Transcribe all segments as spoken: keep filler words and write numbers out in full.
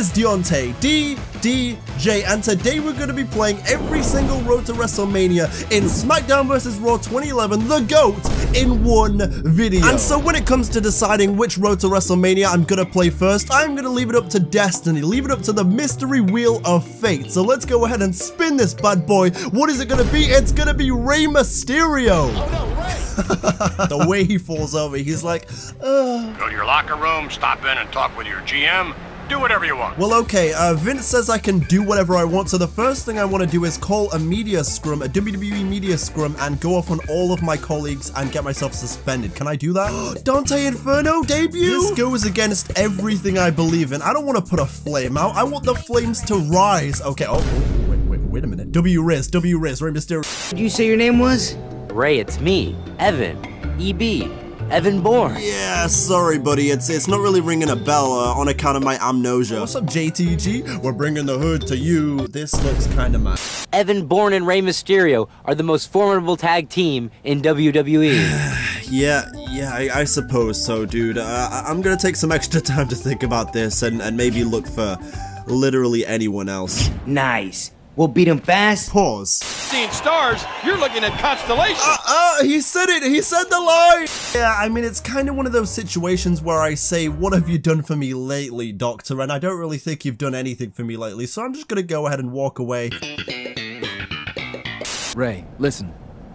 is Deontay D D J, and today we're going to be playing every single Road to WrestleMania in SmackDown versus. Raw twenty eleven, the GOAT, in one video. And so when it comes to deciding which Road to WrestleMania I'm going to play first, I'm going to leave it up to destiny, leave it up to the mystery wheel of fate. So let's go ahead and spin this bad boy. What is it going to be? It's going to be Rey Mysterio. Oh no, Rey! The way he falls over, he's like, ugh. Go to your locker room, stop in and talk with your G M. Do whatever you want. Well, okay, uh, Vince says I can do whatever I want, so the first thing I want to do is call a media scrum, a W W E media scrum, and go off on all of my colleagues and get myself suspended. Can I do that? Dante Inferno debut? This goes against everything I believe in. I don't want to put a flame out. I want the flames to rise. Okay, oh, wait, wait, wait a minute. W-Riz, W-Riz, Rey Mysterio. Did you say your name was? Rey, it's me, Evan, E B. Evan Bourne. Yeah, sorry, buddy. It's it's not really ringing a bell uh, on account of my amnesia. What's up, J T G? We're bringing the hood to you. This looks kind of mad. Evan Bourne and Rey Mysterio are the most formidable tag team in W W E. yeah, yeah, I, I suppose so, dude. Uh, I'm gonna take some extra time to think about this and, and maybe look for literally anyone else. Nice. We'll beat him fast. Pause. Seeing stars, you're looking at constellations. Uh, uh, he said it. He said the line. Yeah, I mean, it's kind of one of those situations where I say, what have you done for me lately, doctor? And I don't really think you've done anything for me lately, so I'm just going to go ahead and walk away. Rey, listen.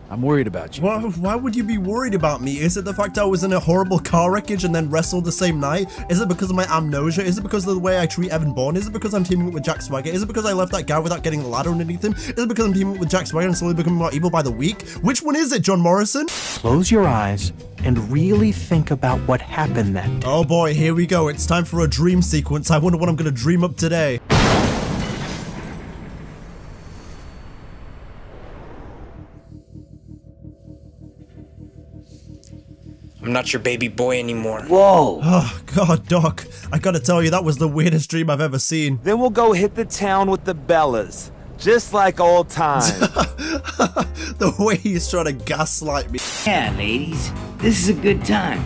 I'm worried about you. Why, why would you be worried about me? Is it the fact I was in a horrible car wreckage and then wrestled the same night? Is it because of my amnesia? Is it because of the way I treat Evan Bourne? Is it because I'm teaming up with Jack Swagger? Is it because I left that guy without getting the ladder underneath him? Is it because I'm teaming up with Jack Swagger and slowly becoming more evil by the week? Which one is it, John Morrison? Close your eyes and really think about what happened that day. Oh boy, here we go. It's time for a dream sequence. I wonder what I'm going to dream up today. I'm not your baby boy anymore. Whoa. Oh, God, Doc. I gotta tell you, that was the weirdest dream I've ever seen. Then we'll go hit the town with the Bellas. Just like old times. The way he's trying to gaslight me. Yeah, ladies. This is a good time.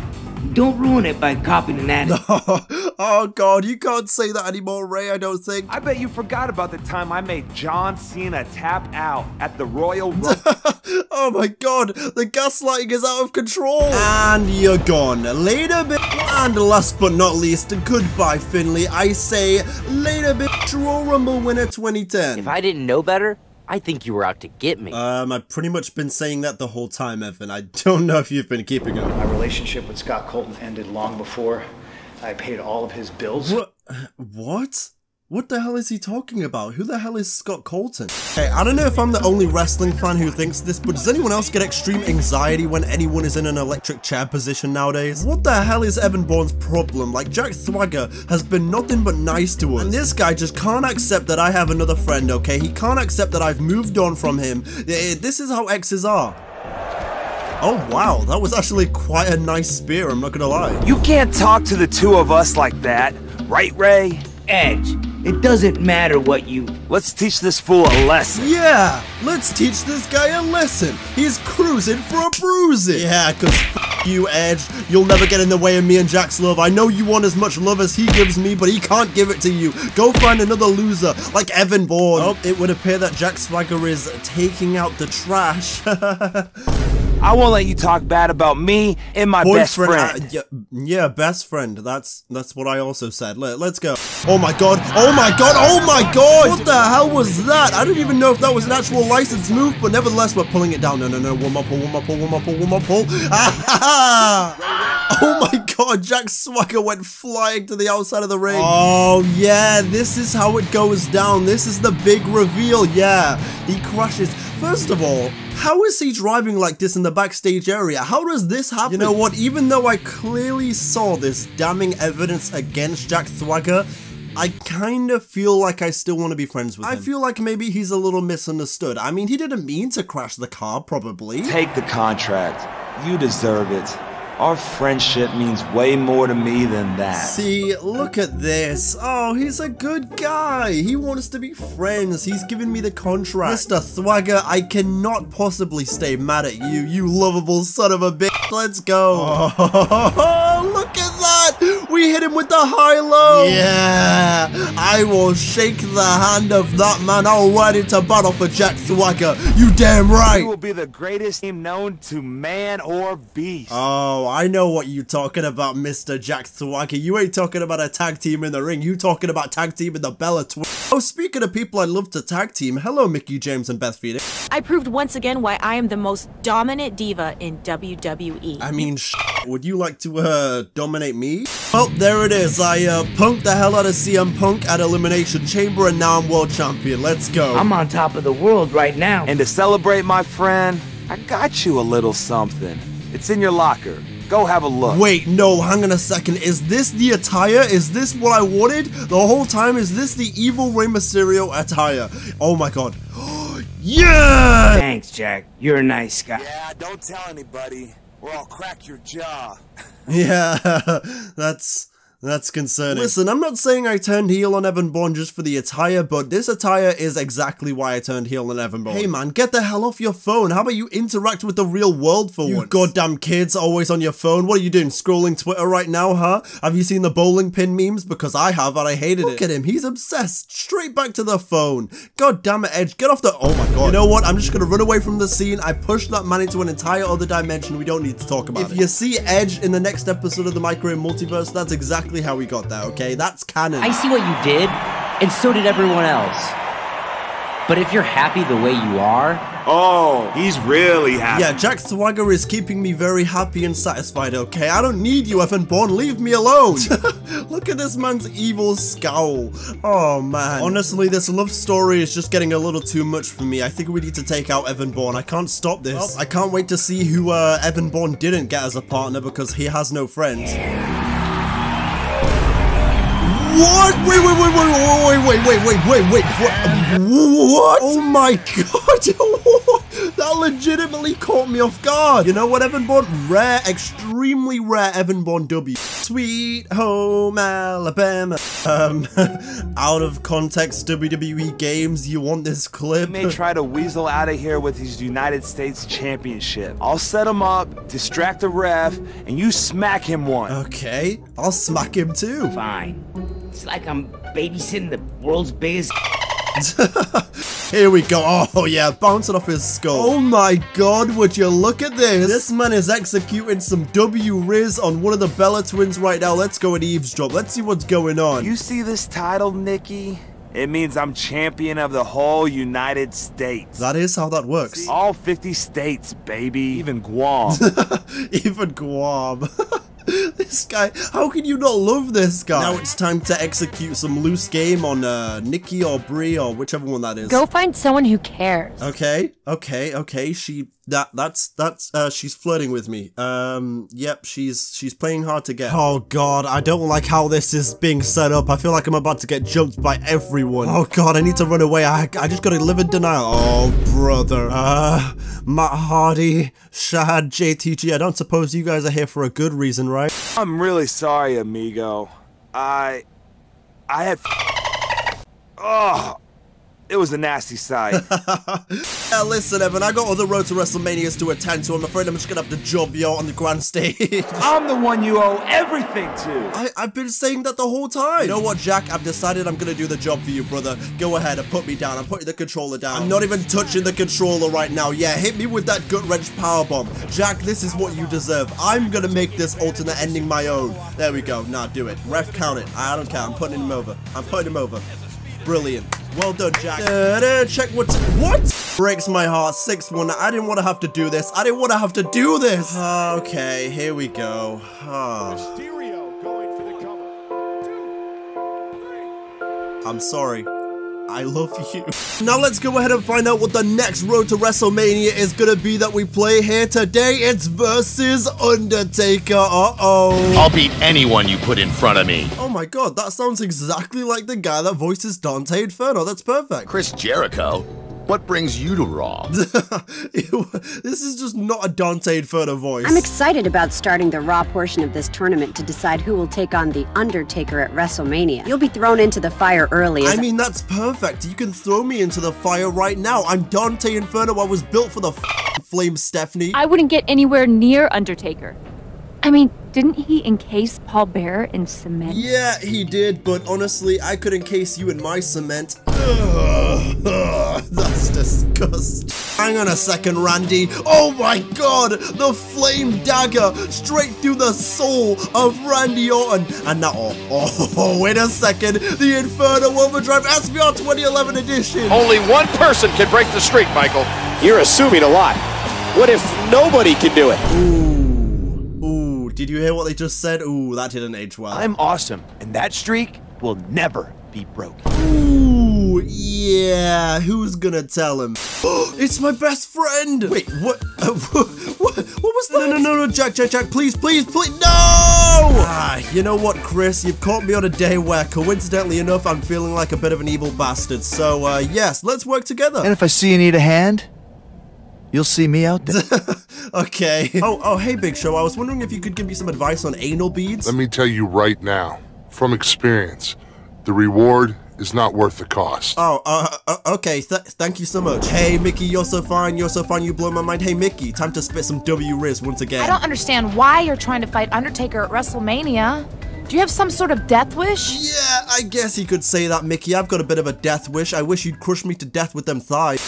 Don't ruin it by copying an attitude. Oh, God, you can't say that anymore, Rey, I don't think. I bet you forgot about the time I made John Cena tap out at the Royal Rumble. Oh, my God, the gaslighting is out of control. And you're gone. Later, bitch. And last but not least, goodbye, Finley. I say, later, bitch. Royal Rumble winner twenty ten. If I didn't know better, I think you were out to get me. Um, I've pretty much been saying that the whole time, Evan. I don't know if you've been keeping up. My relationship with Scott Colton ended long before I paid all of his bills. What? What? What the hell is he talking about? Who the hell is Scott Colton? Hey, I don't know if I'm the only wrestling fan who thinks this, but does anyone else get extreme anxiety when anyone is in an electric chair position nowadays? What the hell is Evan Bourne's problem? Like, Jack Swagger has been nothing but nice to us. And this guy just can't accept that I have another friend, okay? He can't accept that I've moved on from him. This is how exes are. Oh, wow, that was actually quite a nice spear, I'm not gonna lie. You can't talk to the two of us like that, right, Rey? Edge. It doesn't matter what you... Let's teach this fool a lesson. Yeah, let's teach this guy a lesson. He's cruising for a bruising. Yeah, because f*** you, Edge. You'll never get in the way of me and Jack's love. I know you want as much love as he gives me, but he can't give it to you. Go find another loser, like Evan Bourne. Oh, it would appear that Jack Swagger is taking out the trash. I won't let you talk bad about me and my boyfriend, best friend. Uh, yeah, yeah, best friend. That's that's what I also said. Let, let's go. Oh my God. Oh my God. Oh my God. What the hell was that? I don't even know if that was an actual licensed move, but nevertheless, we're pulling it down. No, no, no. Warm up, pull, warm up, pull, warm up, pull, warm up, pull. Oh my God. Jack Swagger went flying to the outside of the ring. Oh yeah. This is how it goes down. This is the big reveal. Yeah. He crashes. First of all, how is he driving like this in the backstage area? How does this happen? You know what, even though I clearly saw this damning evidence against Jack Swagger, I kind of feel like I still want to be friends with him. I feel like maybe he's a little misunderstood. I mean, he didn't mean to crash the car, probably. Take the contract. You deserve it. Our friendship means way more to me than that. See, look at this. Oh, he's a good guy. He wants to be friends. He's giving me the contract. Mister Swagger, I cannot possibly stay mad at you, you lovable son of a bitch. Let's go. Oh, look at that. We we hit him with the high-low. Yeah, I will shake the hand of that man. I'll ride into battle for Jack Swagger. You damn right. He will be the greatest name known to man or beast. Oh, I know what you're talking about, Mister Jack Swagger. You ain't talking about a tag team in the ring. You talking about tag team in the Bella Twins. Oh, speaking of people I love to tag team, hello, Mickey James and Beth Phoenix. I proved once again why I am the most dominant diva in W W E. I mean, sh would you like to uh, dominate me? Well, there it is. I uh, punked the hell out of C M Punk at Elimination Chamber, and now I'm world champion. Let's go. I'm on top of the world right now. And to celebrate, my friend, I got you a little something. It's in your locker. Go have a look. Wait, no, hang on a second. Is this the attire? Is this what I wanted the whole time? Is this the evil Rey Mysterio attire? Oh my god. Yeah! Thanks, Jack. You're a nice guy. Yeah, don't tell anybody, or I'll crack your jaw. Yeah, that's... that's concerning. Listen, I'm not saying I turned heel on Evan Bourne just for the attire, but this attire is exactly why I turned heel on Evan Bourne. Hey man, get the hell off your phone. How about you interact with the real world for once? You goddamn kids, always on your phone. What are you doing, scrolling Twitter right now, huh? Have you seen the bowling pin memes? Because I have, and I hated it. Look at him, he's obsessed. Straight back to the phone. God damn it, Edge, get off the- oh my god. You know what, I'm just gonna run away from the scene. I pushed that man into an entire other dimension. We don't need to talk about it. If you see Edge in the next episode of the Micro Multiverse, that's exactly how we got there, okay? That's canon. I see what you did, and so did everyone else. But if you're happy the way you are... oh, he's really happy. Yeah, Jack Swagger is keeping me very happy and satisfied, okay? I don't need you, Evan Bourne. Leave me alone. Look at this man's evil scowl. Oh, man. Honestly, this love story is just getting a little too much for me. I think we need to take out Evan Bourne. I can't stop this. Well, I can't wait to see who uh, Evan Bourne didn't get as a partner because he has no friends. What? Wait, wait, wait, wait, wait, wait, wait, wait, wait, wait, what? What? Oh my god, that legitimately caught me off guard. You know what, Evan Bourne? Rare, extremely rare Evan Bourne W. Sweet home Alabama. Um, out of context, W W E games, you want this clip? He may try to weasel out of here with his United States Championship. I'll set him up, distract the ref, and you smack him one. Okay, I'll smack him too. Fine. It's like I'm babysitting the world's biggest. Here we go. Oh yeah, bouncing off his skull. Oh my god, would you look at this. This man is executing some W-Riz on one of the Bella Twins right now. Let's go and eavesdrop. Let's see what's going on. You see this title, Nikki? It means I'm champion of the whole United States. That is how that works. See? All fifty states, baby. Even Guam. Even Guam. This guy, how can you not love this guy? Now it's time to execute some loose game on uh, Nikki or Brie or whichever one that is. Go find someone who cares. Okay, okay, okay. She that that's that's uh, she's flirting with me. Um, yep, she's she's playing hard to get. Oh god, I don't like how this is being set up. I feel like I'm about to get jumped by everyone. Oh god, I need to run away. I I just gotta live in denial. Oh brother. Uh, Matt Hardy, Shad, J T G. I don't suppose you guys are here for a good reason, right? I'm really sorry, amigo. I... I had... oh, it was a nasty sight. Yeah, listen, Evan, I got other Road to WrestleManias to attend to. I'm afraid I'm just gonna have to job you on the grand stage. I'm the one you owe everything to. I, I've been saying that the whole time. You know what, Jack? I've decided I'm gonna do the job for you, brother. Go ahead and put me down. I'm putting the controller down. I'm not even touching the controller right now. Yeah, hit me with that gut-wrench powerbomb. Jack, this is what you deserve. I'm gonna make this alternate ending my own. There we go. Nah, do it. Ref, count it. I don't care. I'm putting him over. I'm putting him over. Brilliant. Well done, Jack. Da -da, check what's... what? Breaks my heart. six one. I didn't want to have to do this. I didn't want to have to do this. Uh, okay, here we go. Uh. Mysterio going for the cover. two, three. I'm sorry. I love you. Now let's go ahead and find out what the next Road to WrestleMania is gonna be that we play here today. It's versus Undertaker. Uh-oh. I'll beat anyone you put in front of me. Oh my god, that sounds exactly like the guy that voices Dante Inferno. That's perfect. Chris Jericho? What brings you to Raw? This is just not a Dante Inferno voice. I'm excited about starting the Raw portion of this tournament to decide who will take on The Undertaker at WrestleMania. You'll be thrown into the fire early. I mean, that's perfect. You can throw me into the fire right now. I'm Dante Inferno. I was built for the f flame, Stephanie. I wouldn't get anywhere near Undertaker. I mean, Didn't he encase Paul Bearer in cement? Yeah, he did, but honestly, I could encase you in my cement. Ugh, ugh, that's disgusting. Hang on a second, Randy. Oh my god, the flame dagger straight through the soul of Randy Orton. And now, oh, oh, oh wait a second, the Inferno Overdrive S V R twenty eleven edition. Only one person can break the streak, Michael. You're assuming a lot. What if nobody can do it? Ooh. Did you hear what they just said? Ooh, that didn't age well. I'm awesome, and that streak will never be broken. Ooh, yeah, who's gonna tell him? It's my best friend! Wait, what? Uh, what? What was that? No, no, no, no, Jack, Jack, Jack, please, please, please, no! Ah, you know what, Chris? You've caught me on a day where, coincidentally enough, I'm feeling like a bit of an evil bastard. So, uh, yes, let's work together. And if I see you need a hand, you'll see me out there. Okay. Oh, oh, hey, Big Show. I was wondering if you could give me some advice on anal beads. Let me tell you right now, from experience, the reward is not worth the cost. Oh, uh, uh okay. Th thank you so much. Hey, Mickey, you're so fine. You're so fine. You blow my mind. Hey, Mickey, time to spit some W Riz once again. I don't understand why you're trying to fight Undertaker at WrestleMania. Do you have some sort of death wish? Yeah, I guess you could say that, Mickey. I've got a bit of a death wish. I wish you'd crush me to death with them thighs.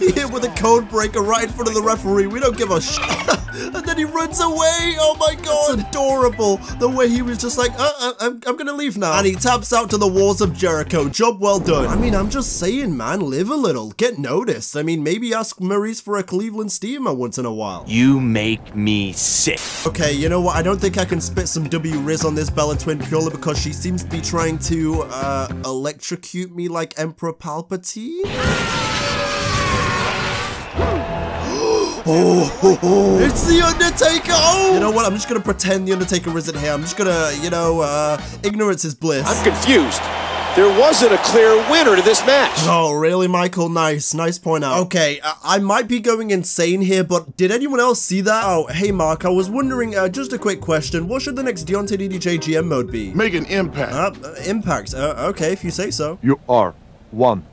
He hit with a code breaker right in front of the referee. We don't give a sh. And then he runs away. Oh my god. It's adorable. The way he was just like, uh, uh I'm, I'm gonna leave now. And he taps out to the walls of Jericho. Job well done. I mean, I'm just saying, man, live a little. Get noticed. I mean, maybe ask Maurice for a Cleveland steamer once in a while. You make me sick. Okay, you know what? I don't think I can spit some W Riz on this Bella Twin purely because she seems to be trying to uh, electrocute me like Emperor Palpatine. Oh, oh, oh, it's the Undertaker! Oh. You know what? I'm just gonna pretend the Undertaker isn't here. I'm just gonna, you know, uh, ignorance is bliss. I'm confused. There wasn't a clear winner to this match. Oh, really, Michael? Nice. Nice point out. Okay, I, I might be going insane here, but did anyone else see that? Oh, hey, Mark. I was wondering, uh, just a quick question. What should the next Deontay D D J G M mode be? Make an impact. Uh, uh, impact. Uh, okay, if you say so. You are one.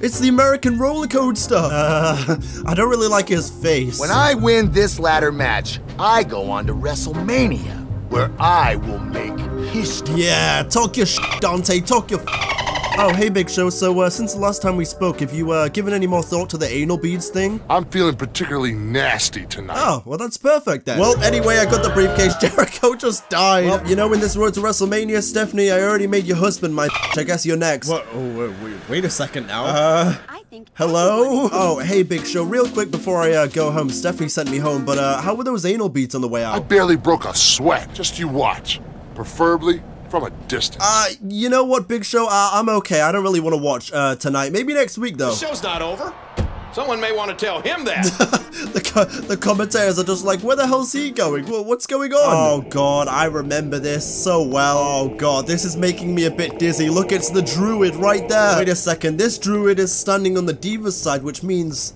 It's the American roller coaster. Uh, I don't really like his face. When I win this ladder match, I go on to WrestleMania, where I will make history. Yeah, talk your sh, Dante, talk your f. Oh, hey, Big Show. So, uh, since the last time we spoke, have you uh, given any more thought to the anal beads thing? I'm feeling particularly nasty tonight. Oh, well, that's perfect then. Well, anyway, I got the briefcase. Jericho just died. Well, you know, in this road to WrestleMania, Stephanie, I already made your husband my bitch. I guess you're next. What? Oh, wait, wait, wait a second now. Uh, I think hello? Oh, hey, Big Show. Real quick before I uh, go home, Stephanie sent me home, but uh, how were those anal beads on the way out? I barely broke a sweat. Just you watch. Preferably from a distance. Uh, you know what, Big Show? Uh, I'm okay. I don't really want to watch uh, tonight. Maybe next week, though. The show's not over. Someone may want to tell him that. the, co the commentators are just like, where the hell's he going? What's going on? Oh, God, I remember this so well. Oh, God, this is making me a bit dizzy. Look, it's the druid right there. Wait a second. This druid is standing on the diva's side, which means...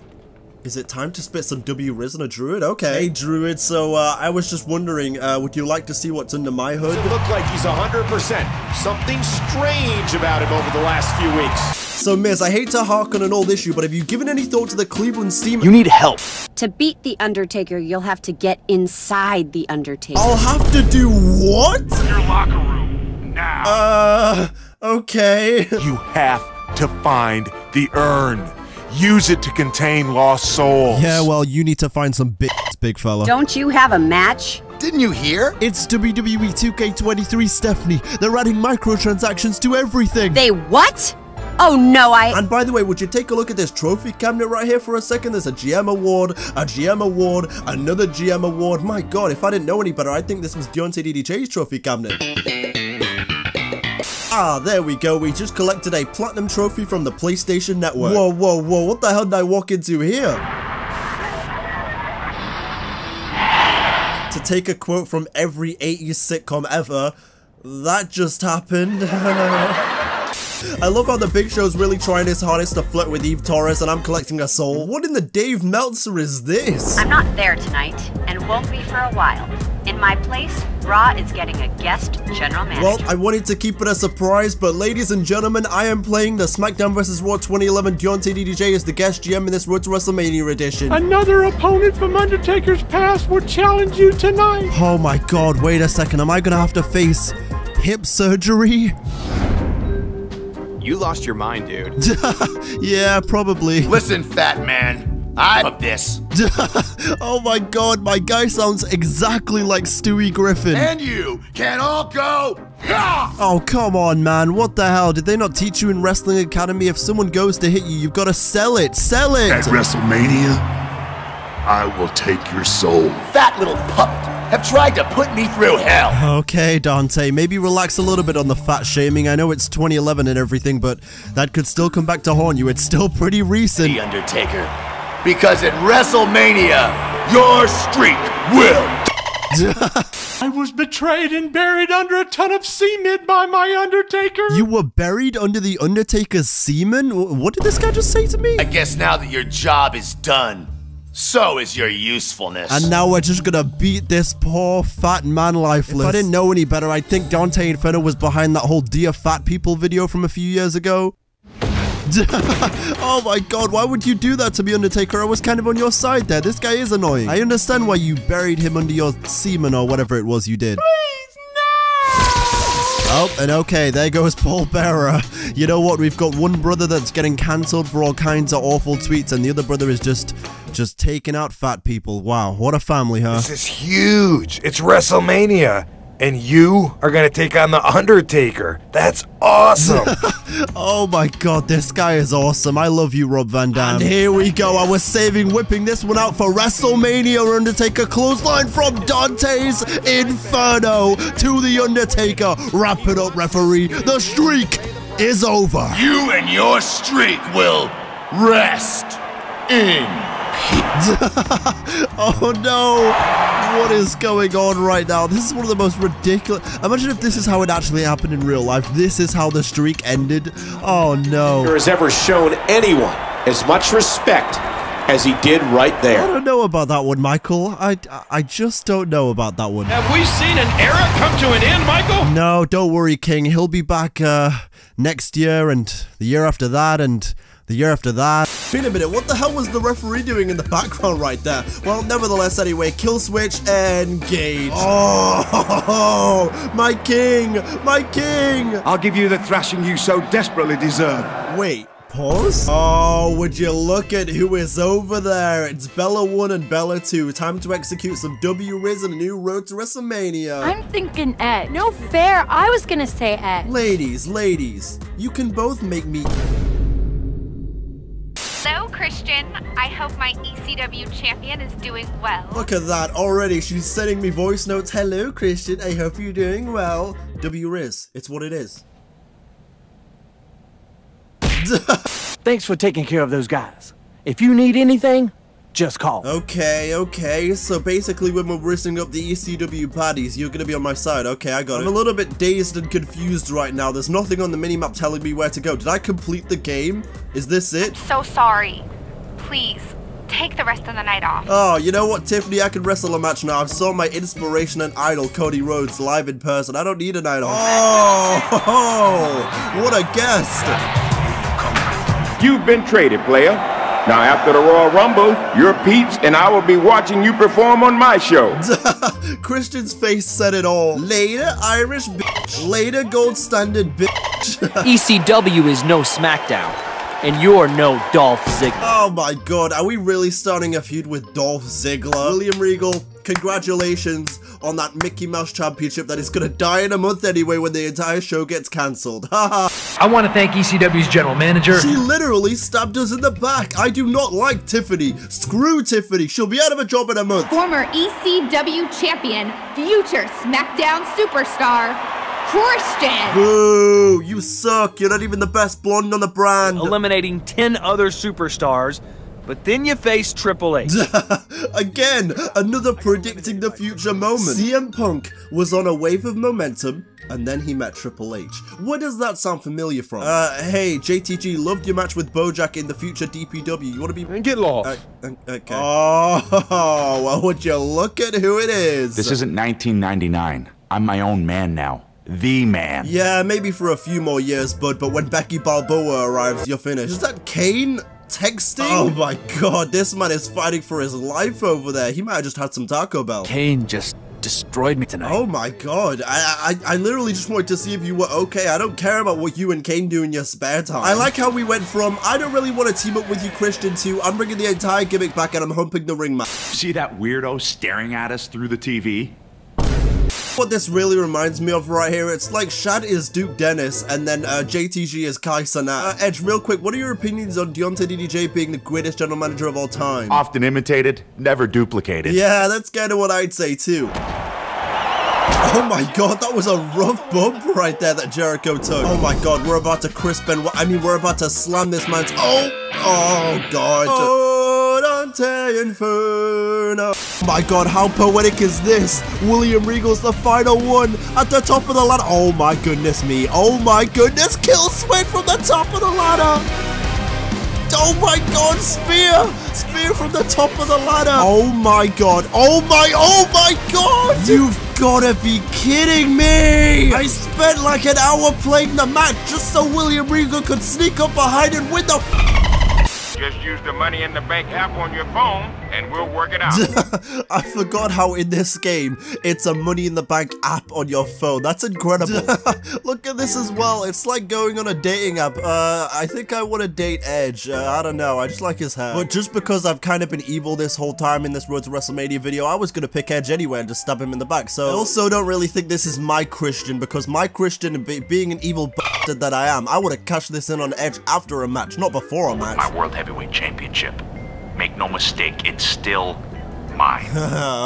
is it time to spit some W Riz on a druid? Okay. Hey, druid, so uh, I was just wondering, uh, would you like to see what's under my hood? It looks like he's one hundred percent. Something strange about him over the last few weeks. So, miss, I hate to hark on an old issue, but have you given any thought to the Cleveland steamer? You need help. To beat the Undertaker, you'll have to get inside the Undertaker. I'll have to do what? Your locker room, now. Uh, okay. You have to find the urn. Use it to contain lost souls. Yeah, well, you need to find some bitches, big fella. Don't you have a match? Didn't you hear? It's W W E two K twenty-three, Stephanie. They're adding microtransactions to everything. They what? Oh, no, I... And by the way, would you take a look at this trophy cabinet right here for a second? There's a G M award, a G M award, another G M award. My God, if I didn't know any better, I think this was Deontay D D J's trophy cabinet. Ah, there we go. We just collected a platinum trophy from the PlayStation Network. Whoa, whoa, whoa. What the hell did I walk into here? To take a quote from every eighties sitcom ever, that just happened. I love how the Big Show's really trying his hardest to flirt with Eve Torres and I'm collecting a soul. What in the Dave Meltzer is this? I'm not there tonight and won't be for a while. In my place, Raw is getting a guest general manager. Well, I wanted to keep it a surprise, but ladies and gentlemen, I am playing the SmackDown versus. Raw twenty eleven. Deontay D D J is the guest G M in this Road to WrestleMania edition. Another opponent from Undertaker's past will challenge you tonight. Oh my god, wait a second. Am I going to have to face hip surgery? You lost your mind, dude. Yeah, probably. Listen, fat man. I love this. Oh my god, my guy sounds exactly like Stewie Griffin. And you can all go. Yeah! Oh, come on, man. What the hell? Did they not teach you in Wrestling Academy? If someone goes to hit you, you've got to sell it. Sell it. At WrestleMania, I will take your soul. Fat little pup. Have tried to put me through hell. Okay, Dante, maybe relax a little bit on the fat shaming. I know it's twenty eleven and everything, but that could still come back to haunt you. It's still pretty recent. The Undertaker. Because at WrestleMania, your streak will... I was betrayed and buried under a ton of semen by my Undertaker. You were buried under the Undertaker's semen? What did this guy just say to me? I guess now that your job is done, so is your usefulness. And now we're just gonna beat this poor fat man lifeless. If I didn't know any better, I think Dante Inferno was behind that whole Dear Fat People video from a few years ago. Oh my god, why would you do that to me, Undertaker? I was kind of on your side there. This guy is annoying. I understand why you buried him under your semen or whatever it was you did. Please, no! Oh, and okay, there goes Paul Bearer. You know what? We've got one brother that's getting cancelled for all kinds of awful tweets, and the other brother is just... just taking out fat people. Wow, what a family, huh? This is huge. It's WrestleMania. And you are going to take on The Undertaker. That's awesome. Oh my god, this guy is awesome. I love you, Rob Van Dam. And here we go. I was saving whipping this one out for WrestleMania. Undertaker clothesline from Dante's Inferno to The Undertaker. Wrap it up, referee. The streak is over. You and your streak will rest in. Oh no, what is going on right now? This is one of the most ridiculous. Imagine if this is how it actually happened in real life. This is how the streak ended. Oh no. Has ever shown anyone as much respect as he did right there. I don't know about that one, Michael. I, I just don't know about that one. Have we seen an era come to an end, Michael? No, don't worry, King. He'll be back uh, next year and the year after that and... the year after that. Wait a minute, what the hell was the referee doing in the background right there? Well, nevertheless, anyway, kill switch, engage. Oh, my king, my king. I'll give you the thrashing you so desperately deserve. Wait, pause? Oh, would you look at who is over there? It's Bella one and Bella two. Time to execute some W-Riz and a new Road to WrestleMania. I'm thinking Edge. No fair, I was gonna say Edge. Ladies, ladies, you can both make me... Hello, Christian. I hope my E C W champion is doing well. Look at that. Already, she's sending me voice notes. Hello, Christian. I hope you're doing well. W-Riz. It's what it is. Thanks for taking care of those guys. If you need anything... just call. Okay, okay. So basically when we're risking up the E C W baddies, you're gonna be on my side. Okay, I got it. I'm a little bit dazed and confused right now. There's nothing on the minimap telling me where to go. Did I complete the game? Is this it? I'm so sorry. Please, take the rest of the night off. Oh, you know what, Tiffany? I can wrestle a match now. I saw my inspiration and idol, Cody Rhodes, live in person. I don't need a night off. Oh, what a guest. You've been traded, player. Now, after the Royal Rumble, you're peeps, and I will be watching you perform on my show. Christian's face said it all. Later, Irish bitch. Later, gold standard bitch. E C W is no SmackDown, and you're no Dolph Ziggler. Oh my god, are we really starting a feud with Dolph Ziggler? William Regal, congratulations on that Mickey Mouse Championship that is gonna die in a month anyway when the entire show gets cancelled. Haha. I want to thank E C W's general manager. She literally stabbed us in the back. I do not like Tiffany. Screw Tiffany. She'll be out of a job in a month. Former E C W champion, future SmackDown superstar, Christian. Boo, you suck. You're not even the best blonde on the brand. Eliminating ten other superstars. But then you face Triple H. Again, another predicting the future moment. C M Punk was on a wave of momentum, and then he met Triple H. Where does that sound familiar from? Uh, hey, J T G, loved your match with Bojack in the future D P W. You want to be... Get lost. Uh, okay. Oh, well, would you look at who it is? This isn't nineteen ninety-nine. I'm my own man now. The man. Yeah, maybe for a few more years, bud, but when Becky Balboa arrives, you're finished. Is that Kane texting? Oh my god, this man is fighting for his life over there. He might have just had some Taco Bell. Kane just destroyed me tonight. Oh my god, I, I I literally just wanted to see if you were okay. I don't care about what you and Kane do in your spare time. I like how we went from, I don't really want to team up with you, Christian, to I'm bringing the entire gimmick back and I'm humping the ring, man. See that weirdo staring at us through the T V? What this really reminds me of right here, it's like Shad is Duke Dennis and then uh, J T G is Kai Sanat. Uh, Edge, real quick, what are your opinions on Deontay D D J being the greatest general manager of all time? Often imitated, never duplicated. Yeah, that's kind of what I'd say too. Oh my god, that was a rough bump right there that Jericho took. Oh my god, we're about to Chris Benoit, I mean, we're about to slam this man's... Oh! Oh god. Oh, Dante Inferno. Oh my god, how poetic is this? William Regal's the final one at the top of the ladder. Oh my goodness me. Oh my goodness. Kill swing from the top of the ladder. Oh my god, spear. Spear from the top of the ladder. Oh my god. Oh my, oh my god. You've gotta be kidding me. I spent like an hour playing the match just so William Regal could sneak up behind and win the... Just use the Money in the Bank app on your phone, and we'll work it out. I forgot how in this game, it's a Money in the Bank app on your phone. That's incredible. Look at this as well. It's like going on a dating app. Uh, I think I want to date Edge. Uh, I don't know. I just like his hair. But just because I've kind of been evil this whole time in this Road to WrestleMania video, I was going to pick Edge anyway and just stab him in the back. So I also don't really think this is my Christian, because my Christian, be being an evil bastard that I am, I would have cashed this in on Edge after a match, not before a match. My world heavy Championship. Make no mistake, it's still mine.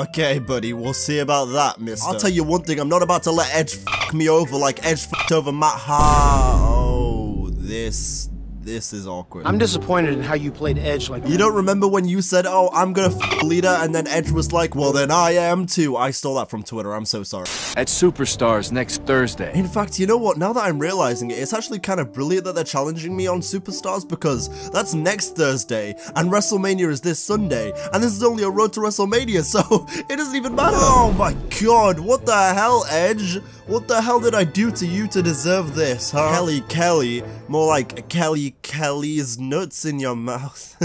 Okay, buddy, we'll see about that, mister. I'll tell you one thing, I'm not about to let Edge f*** me over like Edge f***ed over Matt Hart. Oh, this... This is awkward. I'm disappointed in how you played Edge like that. You don't remember when you said, oh, I'm gonna f*** Lita, and then Edge was like, well, then I am too. I stole that from Twitter, I'm so sorry. At Superstars next Thursday. In fact, you know what? Now that I'm realizing it, it's actually kind of brilliant that they're challenging me on Superstars, because that's next Thursday, and WrestleMania is this Sunday, and this is only a Road to WrestleMania, so it doesn't even matter. Oh my god, what the hell, Edge? What the hell did I do to you to deserve this, huh? Kelly Kelly, more like Kelly Kelly's nuts in your mouth.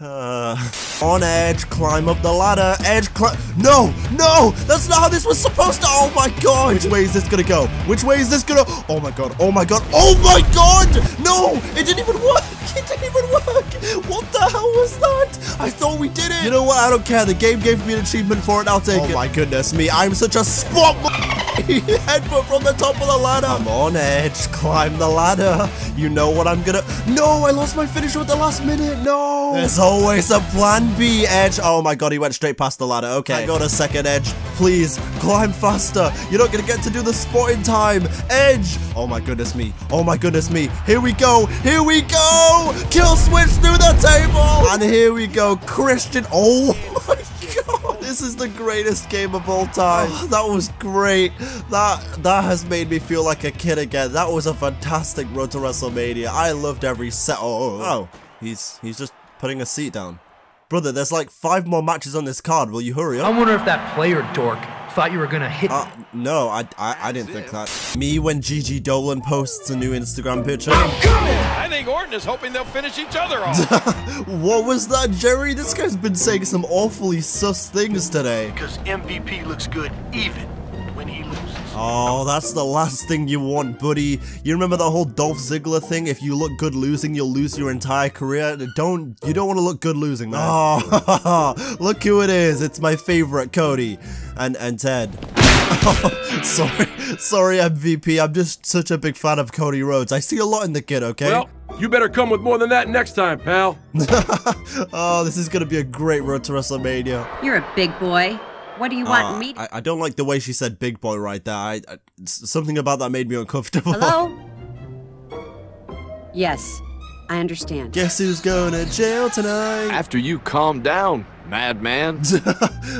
uh, on Edge, climb up the ladder. Edge, climb. No, no, that's not how this was supposed to. Oh my god. Which way is this gonna go? Which way is this gonna? Oh my god. Oh my god. Oh my god. No, it didn't even work. It didn't even work. What the hell was that? I thought we did it. You know what? I don't care. The game gave me an achievement for it. I'll take it. Oh my goodness me. I'm such a spot. Headbutt from the top of the ladder. I'm on Edge. Climb the ladder. You know what I'm gonna... No, I lost my finisher at the last minute. No. There's always a plan B, Edge. Oh my god, he went straight past the ladder. Okay. I got a second, Edge. Please, climb faster. You're not gonna get to do the spot in time. Edge. Oh my goodness me. Oh my goodness me. Here we go. Here we go. Kill switch through the table. And here we go. Christian. Oh my god. This is the greatest game of all time. Oh, that was great. That that has made me feel like a kid again. That was a fantastic Road to WrestleMania. I loved every set. Oh, oh, oh. he's he's just putting a seat down. Brother, there's like five more matches on this card. Will you hurry up? I wonder if that player dork thought you were gonna hit. Uh, no, I, I I didn't think that. Me when Gigi Dolan posts a new Instagram picture. I'm coming. I think Orton is hoping they'll finish each other off. What was that, Jerry? This guy's been saying some awfully sus things today. Because M V P looks good even when he loses. Oh, that's the last thing you want, buddy. You remember that whole Dolph Ziggler thing? If you look good losing, you'll lose your entire career. Don't you don't want to look good losing, man. Oh, look who it is. It's my favorite, Cody and and Ted. Oh, sorry, sorry, M V P. I'm just such a big fan of Cody Rhodes. I see a lot in the kid, okay? Well, you better come with more than that next time, pal. Oh, this is gonna be a great Road to WrestleMania. You're a big boy. What do you want uh, me to- I, I don't like the way she said big boy right there. I, I, something about that made me uncomfortable. Hello? Yes, I understand. Guess who's going to jail tonight? After you calm down, madman.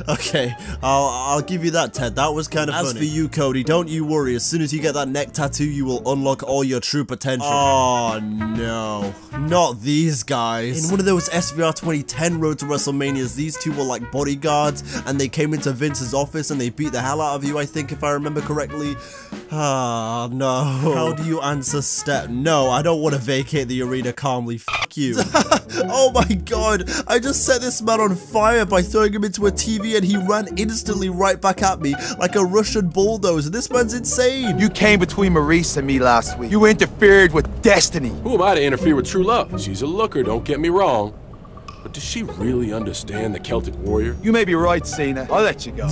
Okay, I'll, I'll give you that, Ted. That was kind of funny. As for you, Cody, don't you worry. As soon as you get that neck tattoo, you will unlock all your true potential. Oh, no. Not these guys. In one of those S V R twenty ten Road to WrestleManias, these two were like bodyguards, and they came into Vince's office, and they beat the hell out of you, I think, if I remember correctly. Ah, oh, no. How do you answer Steph? No, I don't want to vacate the arena calmly. Fuck you. Oh, my God. I just set this man on fire. Fire by throwing him into a T V, and he ran instantly right back at me like a Russian bulldozer. This man's insane. You came between Maurice and me last week. You interfered with destiny. Who am I to interfere with true love? She's a looker, don't get me wrong. But does she really understand the Celtic warrior? You may be right, Cena. I'll let you go.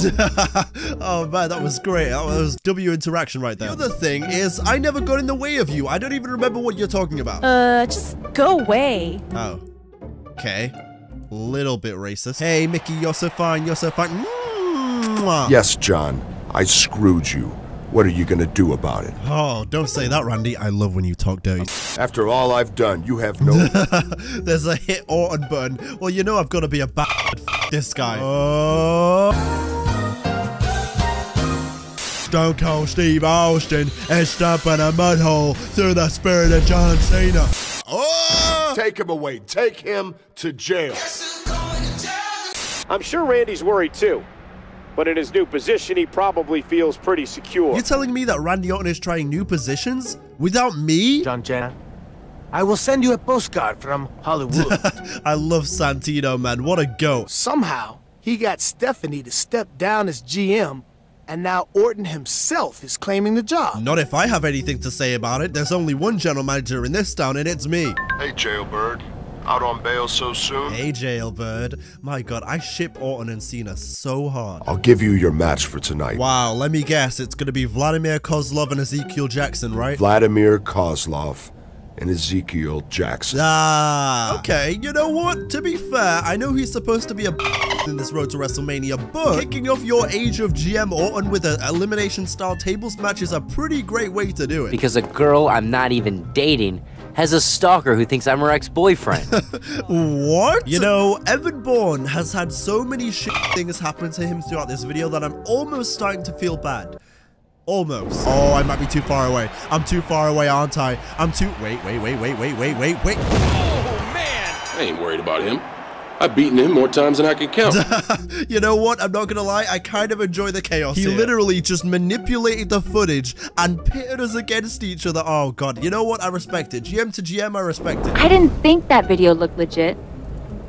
Oh, man, that was great. That was W interaction right there. The other thing is, I never got in the way of you. I don't even remember what you're talking about. Uh, just go away. Oh. Okay. Little bit racist. Hey, Mickey, you're so fine, you're so fine. Mm-hmm. Yes, John, I screwed you. What are you gonna do about it? Oh, don't say that, Randy. I love when you talk dirty. After all I've done, you have no... There's a hit Orton button. Well, you know I've gotta be a bad this guy. Oh... Stone Cold Steve Austin edged up in a mud hole through the spirit of John Cena. Oh! Take him away. Take him to jail. I'm sure Randy's worried too, but in his new position, he probably feels pretty secure. You're telling me that Randy Orton is trying new positions without me? John Cena, I will send you a postcard from Hollywood. I love Santino, man. What a go. Somehow, he got Stephanie to step down as G M. And now Orton himself is claiming the job. Not if I have anything to say about it. There's only one general manager in this town, and it's me. Hey, Jailbird. Out on bail so soon? Hey, Jailbird. My God, I ship Orton and Cena so hard. I'll give you your match for tonight. Wow, let me guess. It's going to be Vladimir Kozlov and Ezekiel Jackson, right? Vladimir Kozlov and Ezekiel Jackson. Ah, okay, you know what? To be fair, I know he's supposed to be a in this Road to WrestleMania, but kicking off your age of G M Orton with an elimination-style tables match is a pretty great way to do it. Because a girl I'm not even dating has a stalker who thinks I'm her ex-boyfriend. What? You know, Evan Bourne has had so many shit things happen to him throughout this video that I'm almost starting to feel bad. Almost. Oh, I might be too far away. I'm too far away, aren't I? I'm too... Wait, wait, wait, wait, wait, wait, wait, wait. Oh, man! I ain't worried about him. I've beaten him more times than I can count. You know what? I'm not gonna lie. I kind of enjoy the chaos He here. Literally just manipulated the footage and pitted us against each other. Oh, God. You know what? I respect it. G M to G M, I respect it. I didn't think that video looked legit.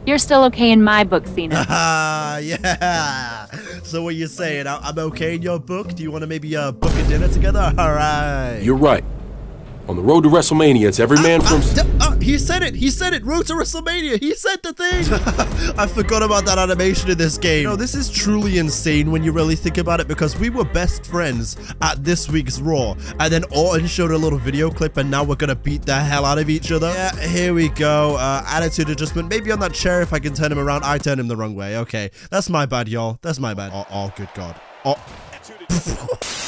You're still okay in my book, Cena. Ah, yeah. So what are you saying? I'm okay in your book? Do you want to maybe uh, book a dinner together? All right. You're right. On the road to WrestleMania, it's every man uh, from... Uh, uh, he said it. He said it. Road to WrestleMania. He said the thing. I forgot about that animation in this game. You know, this is truly insane when you really think about it, because we were best friends at this week's Raw, and then Orton showed a little video clip, and now we're going to beat the hell out of each other. Yeah, here we go. Uh, attitude adjustment. Maybe on that chair, if I can turn him around, I turn him the wrong way. Okay. That's my bad, y'all. That's my bad. Oh, oh good God. Oh.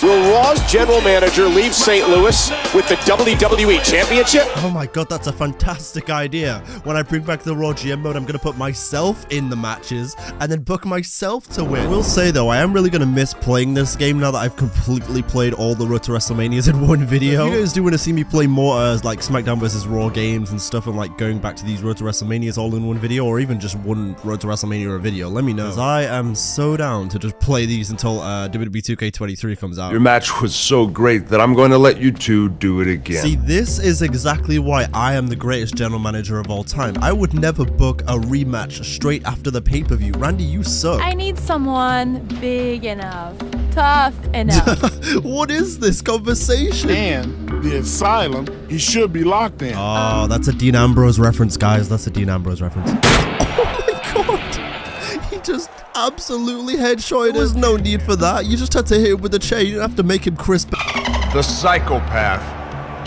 Will Raw's general manager leave Saint Louis with the W W E Championship? Oh my God, that's a fantastic idea. When I bring back the Raw G M mode, I'm going to put myself in the matches and then book myself to win. I will say, though, I am really going to miss playing this game now that I've completely played all the Road to WrestleManias in one video. If you guys do want to see me play more uh, like SmackDown versus Raw games and stuff, and like going back to these Road to WrestleManias all in one video, or even just one Road to WrestleMania video, let me know. Because I am so down to just play these until uh, W W E two K twenty-three comes out. Your match was so great that I'm going to let you two do it again. See, this is exactly why I am the greatest general manager of all time. I would never book a rematch straight after the pay-per-view. Randy, you suck. I need someone big enough, tough enough. What is this conversation? And the asylum, he should be locked in. Oh, that's a Dean Ambrose reference, guys. That's a Dean Ambrose reference. Oh, my God. He just... absolutely headshot. There's no need for that. You just had to hit him with a chair. You didn't have to make him crisp. The psychopath,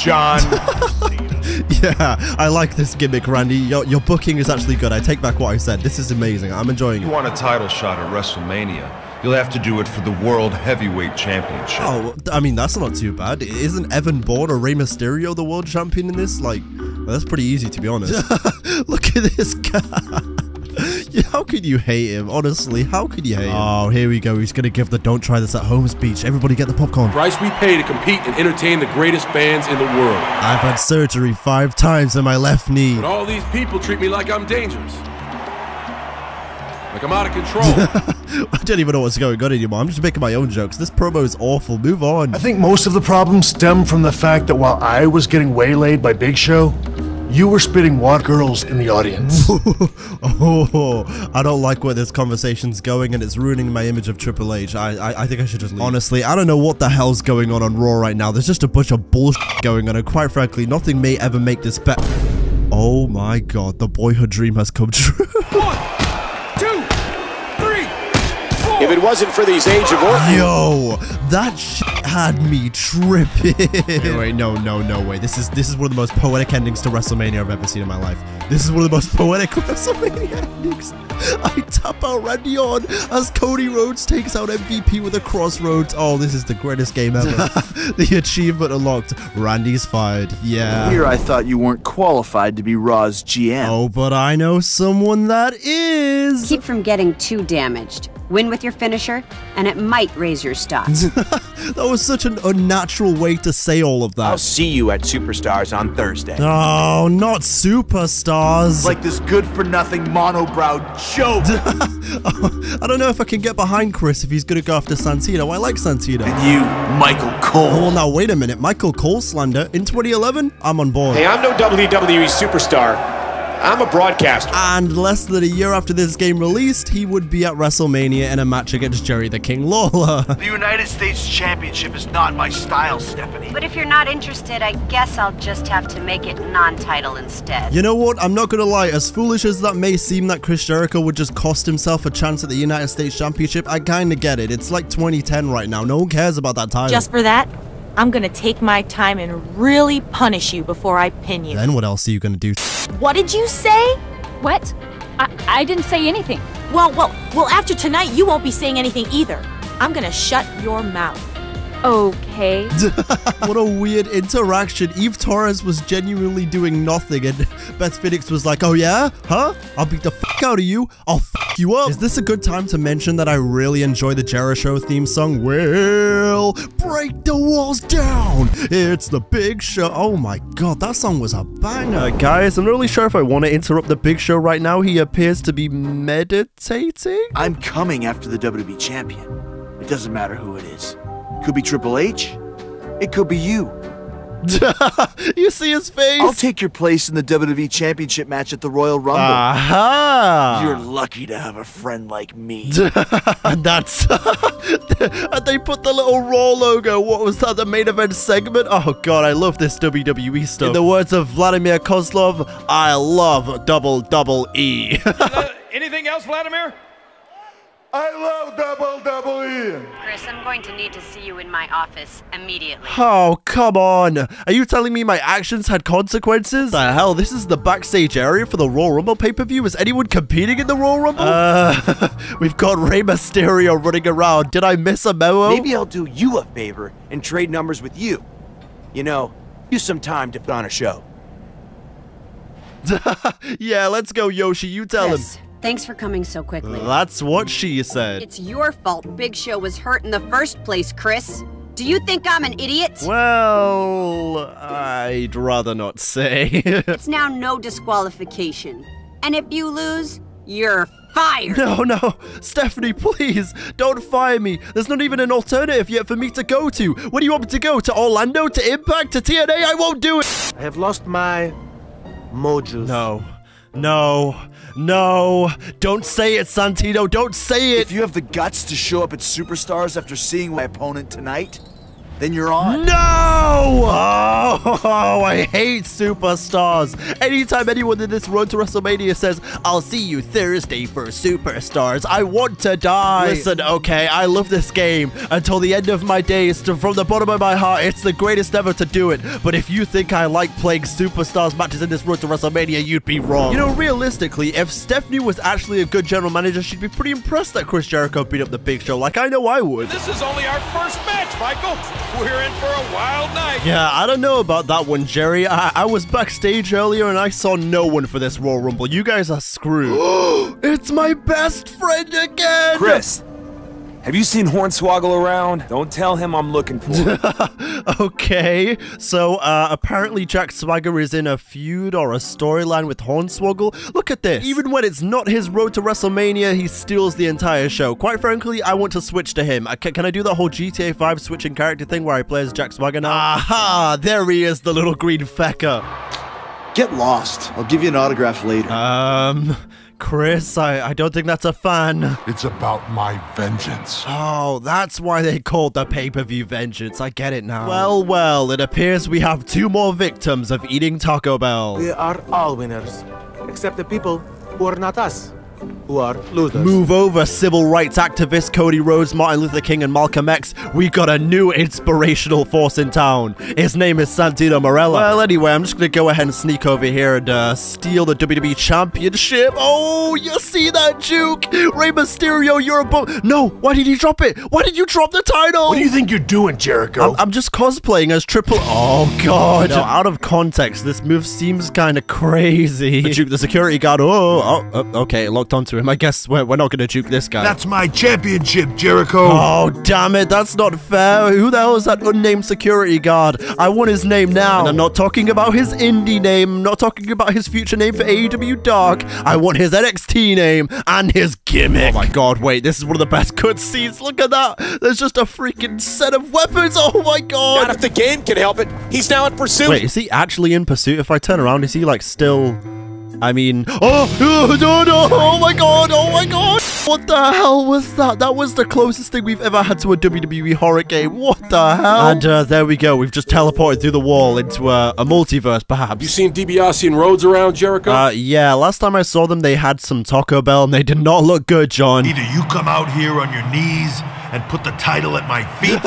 John. Yeah, I like this gimmick, Randy. Your, your booking is actually good. I take back what I said. This is amazing. I'm enjoying it. You want a title shot at WrestleMania? You'll have to do it for the World Heavyweight Championship. Oh, I mean, that's not too bad. Isn't Evan Bourne or Rey Mysterio the world champion in this? Like, Well, that's pretty easy, to be honest. Look at this guy. How could you hate him? Honestly, how could you hate him? Oh, here we go. He's going to give the don't try this at home speech. Everybody get the popcorn. Price we pay to compete and entertain the greatest fans in the world. I've had surgery five times in my left knee. But all these people treat me like I'm dangerous. Like I'm out of control. I don't even know what's going on anymore. I'm just making my own jokes. This promo is awful. Move on. I think most of the problems stem from the fact that while I was getting waylaid by Big Show, you were spitting water girls in the audience. Oh, I don't like where this conversation's going, and it's ruining my image of Triple H. I, I, I think I should just leave. Honestly, I don't know what the hell's going on on Raw right now. There's just a bunch of bullshit going on, and quite frankly, nothing may ever make this better. Oh my god, the boyhood dream has come true. One. If it wasn't for these Age of Orton. Yo, that shit had me tripping. Wait, wait, no, no, no way. This is this is one of the most poetic endings to WrestleMania I've ever seen in my life. This is one of the most poetic WrestleMania endings. I tap out Randy Orton as Cody Rhodes takes out M V P with a crossroads. Oh, this is the greatest game ever. The achievement unlocked. Randy's fired. Yeah. Here I thought you weren't qualified to be Raw's G M. Oh, but I know someone that is. Keep from getting too damaged. Win with your finisher, and it might raise your stock. That was such an unnatural way to say all of that. I'll see you at Superstars on Thursday. Oh, not Superstars. Like this good-for-nothing monobrow joke. I don't know if I can get behind Chris if he's going to go after Santino. I like Santino. And you, Michael Cole. Oh, well, now, wait a minute. Michael Cole slander in twenty eleven? I'm on board. Hey, I'm no W W E superstar. I'm a broadcaster. And less than a year after this game released, he would be at WrestleMania in a match against Jerry the King Lawler. The United States Championship is not my style, Stephanie. But if you're not interested, I guess I'll just have to make it non-title instead. You know what? I'm not going to lie. As foolish as that may seem that Chris Jericho would just cost himself a chance at the United States Championship, I kind of get it. It's like twenty ten right now. No one cares about that title. Just for that? I'm gonna take my time and really punish you before I pin you. Then what else are you gonna do? What did you say? What? I, I didn't say anything. Well, well, well, after tonight, you won't be saying anything either. I'm gonna shut your mouth. Okay. What a weird interaction. Eve Torres was genuinely doing nothing, and Beth Phoenix was like, oh yeah? Huh? I'll beat the fuck out of you. I'll fuck you up. Is this a good time to mention that I really enjoy the Jericho theme song? We'll break the walls down. It's the Big Show. Oh my god, that song was a banger. Guys, I'm not really sure if I want to interrupt the Big Show right now. He appears to be meditating. I'm coming after the W W E champion. It doesn't matter who it is. Could be Triple H. It could be you. You see his face? I'll take your place in the W W E Championship match at the Royal Rumble. Aha! Uh-huh. You're lucky to have a friend like me. And that's... and they put the little Raw logo. What was that? The main event segment? Oh, God, I love this W W E stuff. In the words of Vladimir Kozlov, I love double, double E. uh, anything else, Vladimir? I love double double E. Chris, I'm going to need to see you in my office immediately. Oh, come on. Are you telling me my actions had consequences? The hell, this is the backstage area for the Royal Rumble pay-per-view. Is anyone competing in the Royal Rumble? Uh, we've got Rey Mysterio running around. Did I miss a memo? Maybe I'll do you a favor and trade numbers with you. You know, use some time to put on a show. Yeah, let's go, Yoshi. You tell Chris. Him. Thanks for coming so quickly. That's what she said. It's your fault Big Show was hurt in the first place, Chris. Do you think I'm an idiot? Well, I'd rather not say. It's now no disqualification. And if you lose, you're fired. No, no. Stephanie, please, don't fire me. There's not even an alternative yet for me to go to. Where do you want me to go? To Orlando? To Impact? To T N A? I won't do it. I have lost my mojo. No. No, no, don't say it, Santino, don't say it! If you have the guts to show up at Superstars after seeing my opponent tonight, then you're on. No! Oh, I hate Superstars. Anytime anyone in this Road to WrestleMania says, I'll see you Thursday for Superstars, I want to die. Listen, okay, I love this game. Until the end of my days, from the bottom of my heart, it's the greatest ever to do it. But if you think I like playing Superstars matches in this Road to WrestleMania, you'd be wrong. You know, realistically, if Stephanie was actually a good general manager, she'd be pretty impressed that Chris Jericho beat up the Big Show. Like, I know I would. This is only our first match, Michael. We're in for a wild night. Yeah, I don't know about that one, Jerry. I, I was backstage earlier and I saw no one for this Royal Rumble. You guys are screwed. It's my best friend again! Chris! Have you seen Hornswoggle around? Don't tell him I'm looking for him. Okay, so uh, apparently Jack Swagger is in a feud or a storyline with Hornswoggle. Look at this. Even when it's not his road to WrestleMania, he steals the entire show. Quite frankly, I want to switch to him. I can, can I do the whole G T A five switching character thing where I play as Jack Swagger now? Aha! There he is, the little green fecker. Get lost. I'll give you an autograph later. Um... Chris, I, I don't think that's a fan. It's about my vengeance. Oh, that's why they called the pay-per-view Vengeance. I get it now. Well, well, it appears we have two more victims of eating Taco Bell. We are all winners, except the people who are not us, who are losers. Move over, civil rights activists Cody Rhodes, Martin Luther King, and Malcolm X. We got a new inspirational force in town. His name is Santino Marella. Well, anyway, I'm just gonna go ahead and sneak over here and uh, steal the W W E Championship. Oh, you see that, Juke? Rey Mysterio, you're a bo- No, why did you drop it? Why did you drop the title? What do you think you're doing, Jericho? I'm, I'm just cosplaying as Triple- Oh, God. No, out of context, this move seems kind of crazy. But Juke, the security guard, oh, oh, oh okay, locked onto him. I guess we're, we're not going to juke this guy. That's my championship, Jericho. Oh, damn it. That's not fair. Who the hell is that unnamed security guard? I want his name now. And I'm not talking about his indie name. I'm not talking about his future name for A E W Dark. I want his N X T name and his gimmick. Oh, my God. Wait, this is one of the best cutscenes. Look at that. There's just a freaking set of weapons. Oh, my God. Not if the game can help it. He's now in pursuit. Wait, is he actually in pursuit? If I turn around, is he, like, still... I mean, oh, oh, no, no, oh my God, oh my God. What the hell was that? That was the closest thing we've ever had to a W W E horror game. What the hell? And uh, there we go. We've just teleported through the wall into uh, a multiverse, perhaps. You seen DiBiase and Rhodes around, Jericho? Uh, yeah, last time I saw them, they had some Taco Bell, and they did not look good, John. Either you come out here on your knees and put the title at my feet.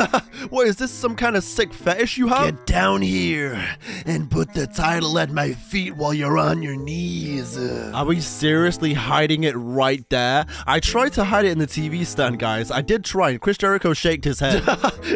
What, is this some kind of sick fetish you have? Get down here and put the title at my feet while you're on your knees. Are we seriously hiding it right there? I tried to hide it in the T V stand, guys. I did try, and Chris Jericho shaked his head.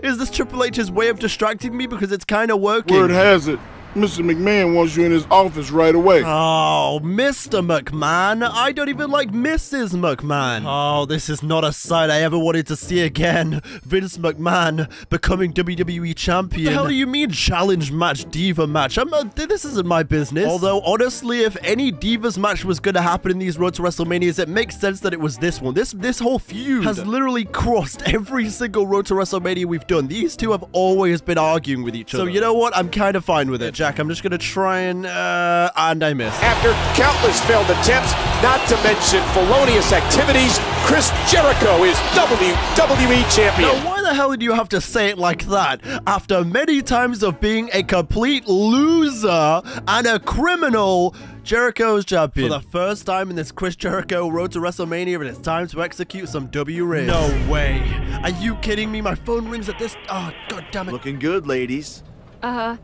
Is this Triple H's way of distracting me? Because it's kind of working. Word has it, Mister McMahon wants you in his office right away. Oh, Mister McMahon. I don't even like Missus McMahon. Oh, this is not a sight I ever wanted to see again. Vince McMahon becoming W W E champion. What the hell do you mean challenge match, diva match? I'm not, this isn't my business. Although, honestly, if any divas match was going to happen in these Road to WrestleManias, it makes sense that it was this one. This, this whole feud has literally crossed every single Road to WrestleMania we've done. These two have always been arguing with each other. So you know what? I'm kind of fine with it. Jack, I'm just going to try and, uh, and I missed. After countless failed attempts, not to mention felonious activities, Chris Jericho is W W E champion. Now, why the hell did you have to say it like that? After many times of being a complete loser and a criminal, Jericho's champion. For the first time in this Chris Jericho Road to WrestleMania, and it's time to execute some W-Riz. No way. Are you kidding me? My phone rings at this... Oh, God damn it. Looking good, ladies. Uh-huh.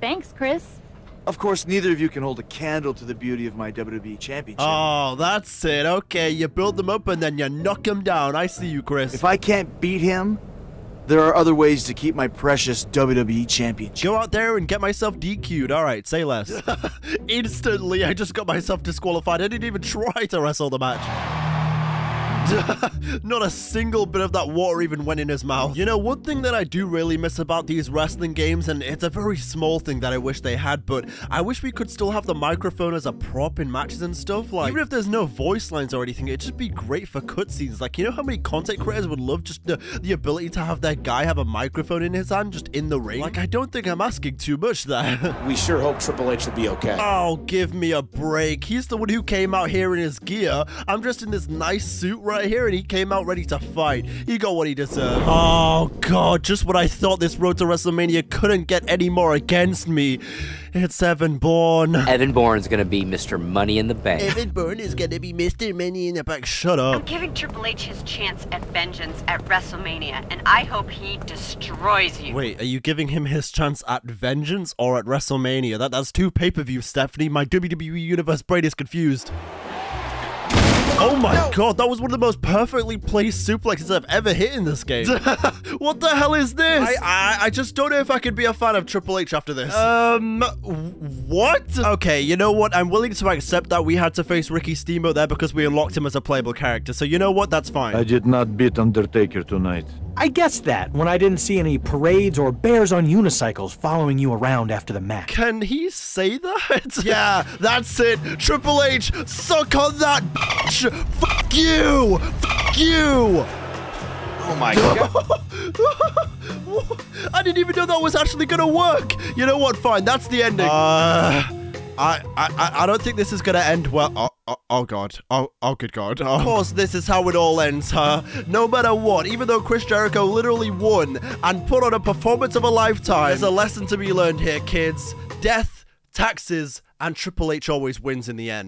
Thanks, Chris. Of course, neither of you can hold a candle to the beauty of my W W E Championship. Oh, that's it. Okay, you build them up and then you knock them down. I see you, Chris. If I can't beat him, there are other ways to keep my precious W W E Championship. Go out there and get myself D Q'd. All right, say less. Instantly, I just got myself disqualified. I didn't even try to wrestle the match. Not a single bit of that water even went in his mouth. You know, one thing that I do really miss about these wrestling games, and it's a very small thing that I wish they had, but I wish we could still have the microphone as a prop in matches and stuff. Like, even if there's no voice lines or anything, it'd just be great for cutscenes. Like, you know how many content creators would love just the, the ability to have that guy have a microphone in his hand just in the ring? Like, I don't think I'm asking too much there. We sure hope Triple H will be okay. Oh, give me a break. He's the one who came out here in his gear. I'm dressed in this nice suit right here, and he came out ready to fight. He got what he deserved. Oh, God, just when I thought this Road to WrestleMania couldn't get any more against me, it's Evan Bourne. Evan Bourne's gonna be Mister Money in the Bank. Evan Bourne is gonna be Mister Money in the Bank. Shut up. I'm giving Triple H his chance at vengeance at WrestleMania, and I hope he destroys you. Wait, are you giving him his chance at vengeance or at WrestleMania? That, that's two pay-per-views, Stephanie. My W W E Universe brain is confused. Oh my no. god, that was one of the most perfectly placed suplexes I've ever hit in this game. What the hell is this? I, I I just don't know if I could be a fan of Triple H after this. Um, what? Okay, you know what? I'm willing to accept that we had to face Ricky Steamboat there because we unlocked him as a playable character. So you know what? That's fine. I did not beat Undertaker tonight. I guessed that when I didn't see any parades or bears on unicycles following you around after the match. Can he say that? Yeah, that's it. Triple H, suck on that bitch. Fuck you. Fuck you. Oh my god. I didn't even know that was actually going to work. You know what? Fine. That's the ending. Uh, I, I, I don't think this is going to end well. Oh. Oh, oh god. Oh, oh good god. Oh. Of course this is how it all ends, huh? No matter what, even though Chris Jericho literally won and put on a performance of a lifetime, there's a lesson to be learned here, kids. Death, taxes, and Triple H always wins in the end.